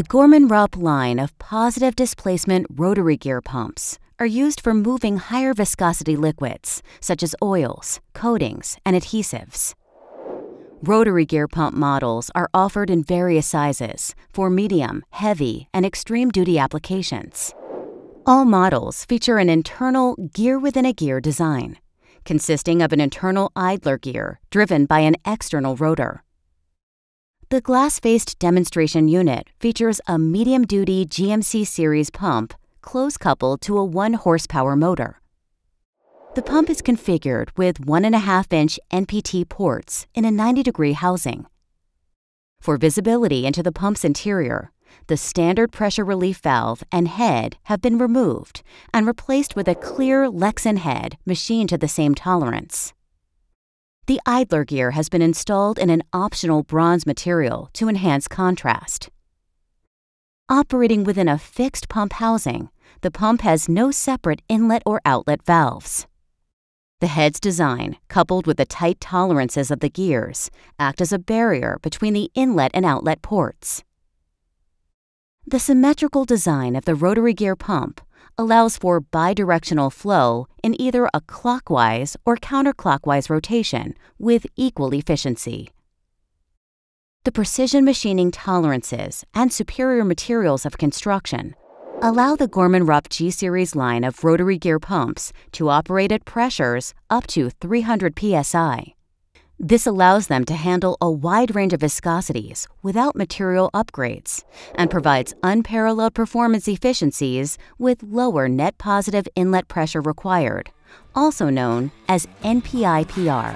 The Gorman-Rupp line of positive displacement rotary gear pumps are used for moving higher viscosity liquids, such as oils, coatings, and adhesives. Rotary gear pump models are offered in various sizes for medium, heavy, and extreme-duty applications. All models feature an internal gear-within-a-gear design, consisting of an internal idler gear driven by an external rotor. The glass-faced demonstration unit features a medium-duty GMC series pump close-coupled to a 1-horsepower motor. The pump is configured with 1.5-inch NPT ports in a 90-degree housing. For visibility into the pump's interior, the standard pressure relief valve and head have been removed and replaced with a clear Lexan head machined to the same tolerance. The idler gear has been installed in an optional bronze material to enhance contrast. Operating within a fixed pump housing, the pump has no separate inlet or outlet valves. The head's design, coupled with the tight tolerances of the gears, act as a barrier between the inlet and outlet ports. The symmetrical design of the rotary gear pump allows for bidirectional flow in either a clockwise or counterclockwise rotation with equal efficiency. The precision machining tolerances and superior materials of construction allow the Gorman-Rupp G-Series line of rotary gear pumps to operate at pressures up to 300 PSI. This allows them to handle a wide range of viscosities without material upgrades and provides unparalleled performance efficiencies with lower net positive inlet pressure required, also known as NPIPR.